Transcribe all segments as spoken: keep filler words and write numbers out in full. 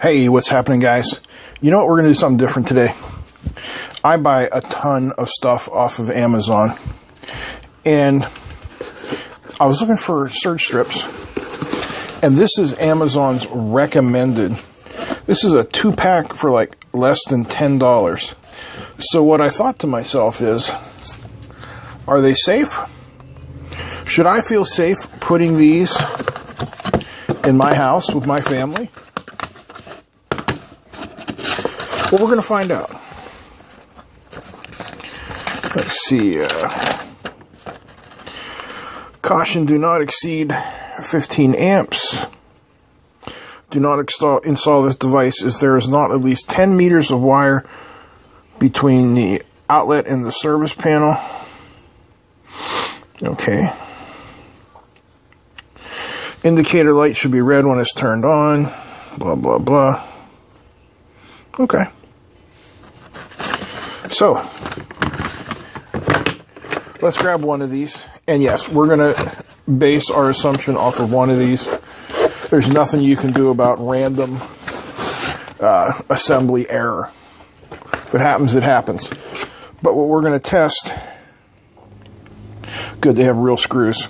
Hey, what's happening, guys? You know what, we're gonna do something different today. I buy a ton of stuff off of Amazon, and I was looking for surge strips, and this is Amazon's recommended. This is a two pack for like less than ten dollars. So what I thought to myself is, are they safe? Should I feel safe putting these in my house with my family? Well, we're going to find out. Let's see. Uh, caution, do not exceed fifteen amps. Do not install, install this device as there is not at least ten meters of wire between the outlet and the service panel. Okay. Indicator light should be red when it's turned on. Blah, blah, blah. Okay. So, let's grab one of these. And yes, we're going to base our assumption off of one of these. There's nothing you can do about random uh, assembly error. If it happens, it happens. But what we're going to test... Good, they have real screws.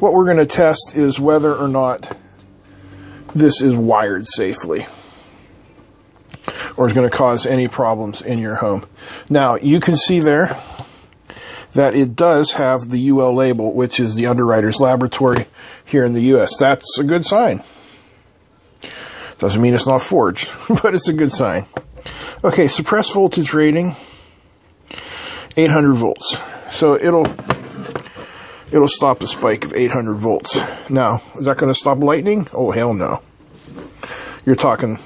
What we're going to test is whether or not this is wired safely, or is going to cause any problems in your home. Now, you can see there that it does have the U L label, which is the Underwriters Laboratory here in the U S That's a good sign. Doesn't mean it's not forged, but it's a good sign. Okay, suppressed voltage rating, eight hundred volts. So it'll it'll stop a spike of eight hundred volts. Now, is that going to stop lightning? Oh, hell no. You're talking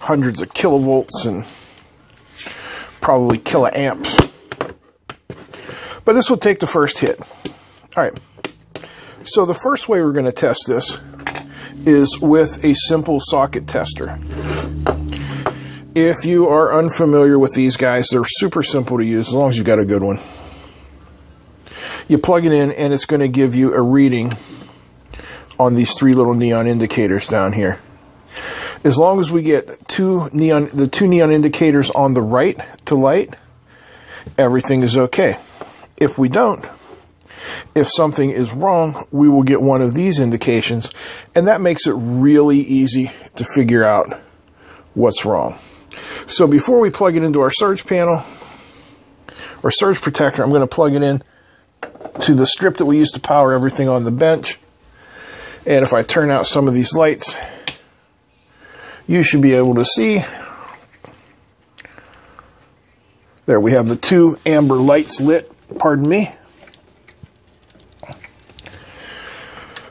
hundreds of kilovolts and probably kiloamps. But this will take the first hit. All right. So the first way we're going to test this is with a simple socket tester. If you are unfamiliar with these guys, they're super simple to use as long as you've got a good one. You plug it in and it's going to give you a reading on these three little neon indicators down here. As long as we get two neon, the two neon indicators on the right to light, everything is okay. If we don't, if something is wrong, we will get one of these indications, and that makes it really easy to figure out what's wrong. So before we plug it into our surge panel or surge protector, I'm going to plug it in to the strip that we use to power everything on the bench. And if I turn out some of these lights, you should be able to see. There we have the two amber lights lit, pardon me.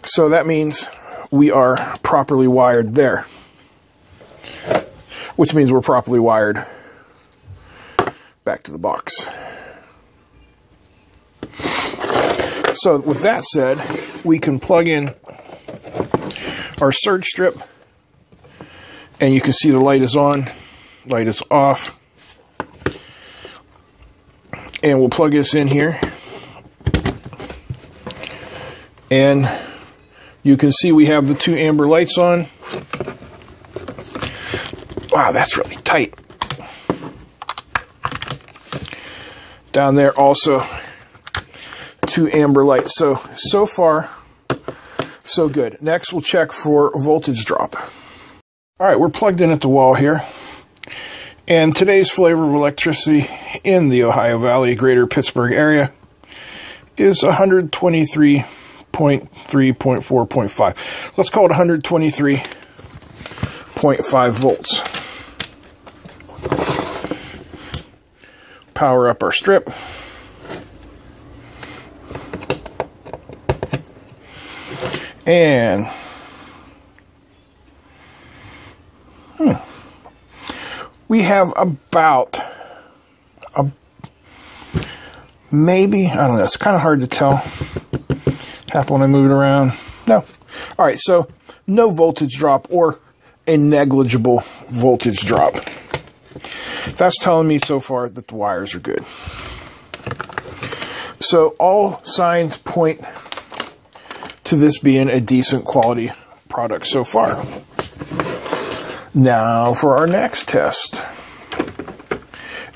So that means we are properly wired there, which means we're properly wired back to the box. So with that said, we can plug in our surge strip, and you can see the light is on, light is off. And we'll plug this in here. And you can see we have the two amber lights on. Wow, that's really tight. Down there also, two amber lights. So, so far, so good. Next, we'll check for voltage drop. All right, we're plugged in at the wall here. And today's flavor of electricity in the Ohio Valley, greater Pittsburgh area, is one twenty-three point three point four point five. Let's call it one twenty-three point five volts. Power up our strip. And... we have about, a, maybe, I don't know, it's kind of hard to tell. Happen when I move it around. No. All right, so no voltage drop, or a negligible voltage drop. That's telling me so far that the wires are good. So all signs point to this being a decent quality product so far. Now for our next test.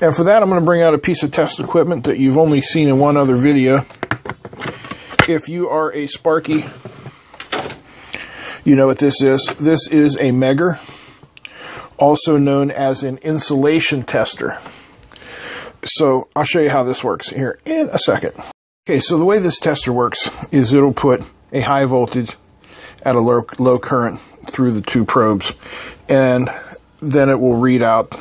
And for that, I'm going to bring out a piece of test equipment that you've only seen in one other video. If you are a Sparky, you know what this is. This is a Megger, also known as an insulation tester. So I'll show you how this works here in a second. Okay, so the way this tester works is it'll put a high voltage at a low, low current through the two probes, and then it will read out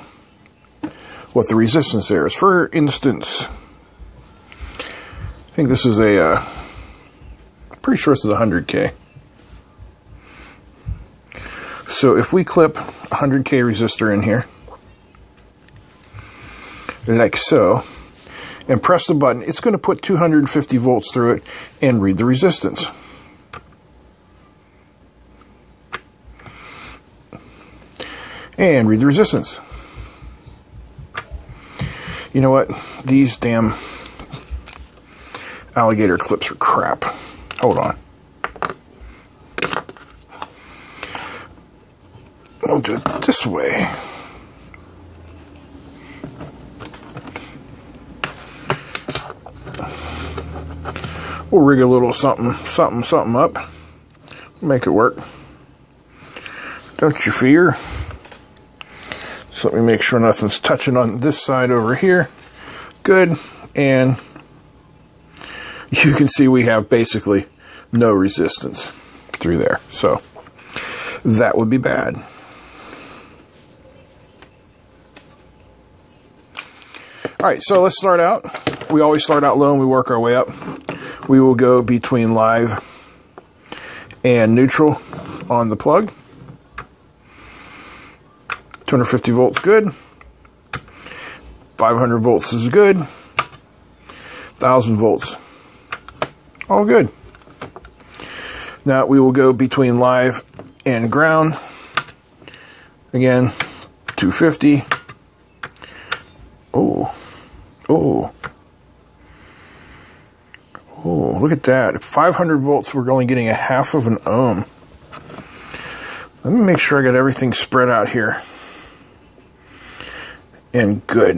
what the resistance there is. For instance, I think this is a, uh, I'm pretty sure this is one hundred K. So if we clip one hundred K resistor in here, like so, and press the button, it's going to put two hundred fifty volts through it and read the resistance. And read the resistance. You know what? These damn alligator clips are crap. Hold on. We'll do it this way. We'll rig a little something, something, something up. Make it work. Don't you fear? So let me make sure nothing's touching on this side over here. Good. And you can see we have basically no resistance through there. So that would be bad. All right, so let's start out. We always start out low and we work our way up. We will go between live and neutral on the plug. two hundred fifty volts, good. five hundred volts is good. one thousand volts, all good. Now we will go between live and ground. Again, two fifty. Oh, oh, oh, look at that. At five hundred volts, we're only getting a half of an ohm. Let me make sure I got everything spread out here. And good.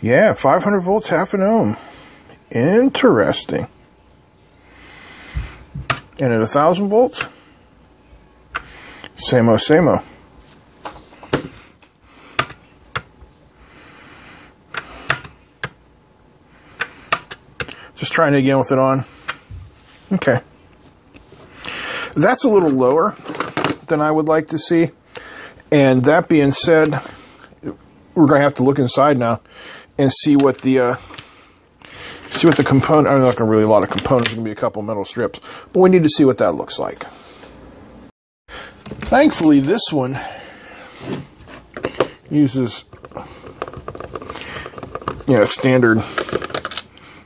Yeah, five hundred volts, half an ohm. Interesting. And at one thousand volts, same-o, same-o. Just trying it again with it on. Okay, that's a little lower than I would like to see. And that being said, we're going to have to look inside now and see what the uh, see what the component. I'm not going to really a lot of components. It's going to be a couple metal strips, but we need to see what that looks like. Thankfully, this one uses you know standard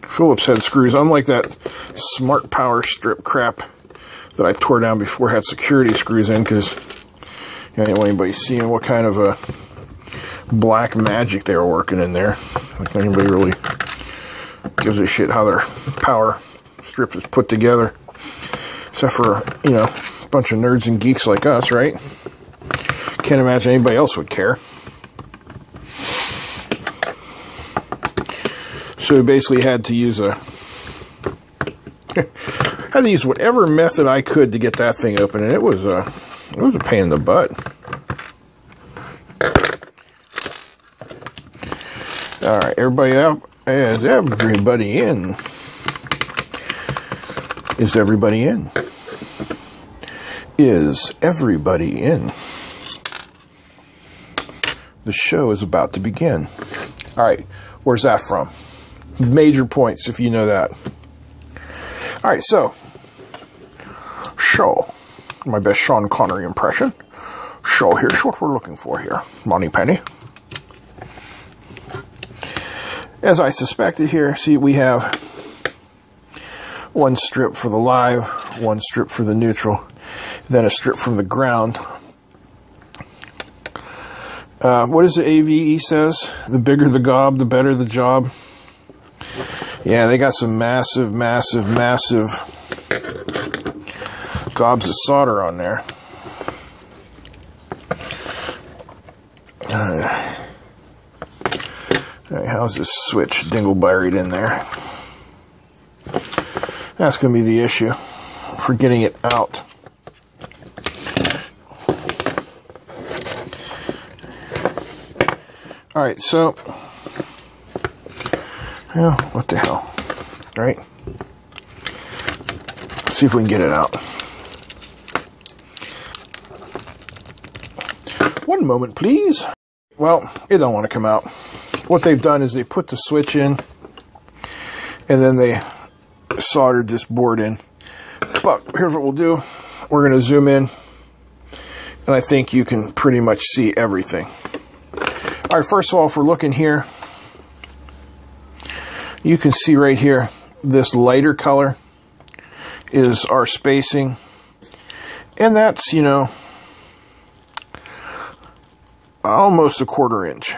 Phillips head screws, unlike that smart power strip crap that I tore down before. Had security screws in because you know, I didn't want anybody seeing what kind of a black magic they were working in there. Like anybody really gives a shit how their power strip is put together, except for you know a bunch of nerds and geeks like us, right? Can't imagine anybody else would care. So we basically had to use a had to use whatever method I could to get that thing open, and it was a it was a pain in the butt. All right, everybody out? Is everybody in? Is everybody in? Is everybody in? The show is about to begin. All right, where's that from? Major points if you know that. All right, so, so, my best Sean Connery impression. So here's what we're looking for here, Money Penny. As I suspected here, see we have one strip for the live, one strip for the neutral, then a strip from the ground. Uh, what does the A V E says? The bigger the gob, the better the job. Yeah, they got some massive, massive, massive gobs of solder on there. Uh, all right, how's this switch dingleburied in there? That's going to be the issue for getting it out. All right, so, well, what the hell, all right? Let's see if we can get it out. One moment, please. Well, it don't want to come out. What they've done is they put the switch in, and then they soldered this board in. But here's what we'll do. We're going to zoom in, and I think you can pretty much see everything. All right, first of all, if we're looking here, you can see right here, this lighter color is our spacing. And that's, you know, almost a quarter inch.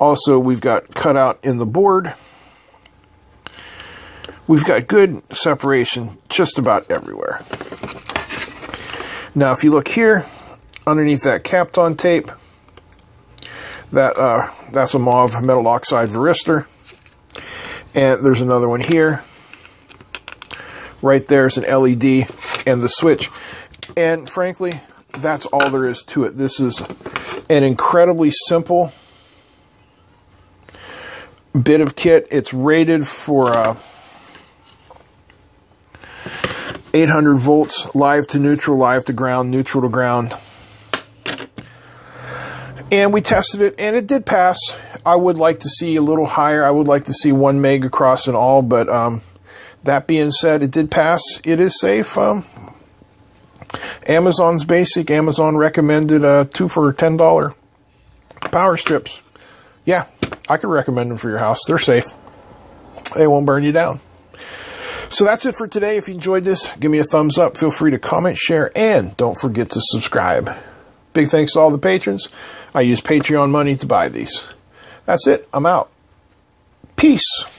Also, we've got cutout in the board. We've got good separation just about everywhere. Now, if you look here, underneath that Kapton tape, that uh, that's a mauve metal oxide varistor. And there's another one here. Right there's an L E D and the switch. And frankly, that's all there is to it. This is an incredibly simple bit of kit. It's rated for uh, eight hundred volts, live to neutral, live to ground, neutral to ground. And we tested it, and it did pass. I would like to see a little higher. I would like to see one meg across and all, but um, that being said, it did pass. It is safe. Um, Amazon's basic. Amazon recommended uh, two for ten dollar power strips. Yeah, I could recommend them for your house. They're safe. They won't burn you down. So that's it for today. If you enjoyed this, give me a thumbs up. Feel free to comment, share, and don't forget to subscribe. Big thanks to all the patrons. I use Patreon money to buy these. That's it. I'm out. Peace.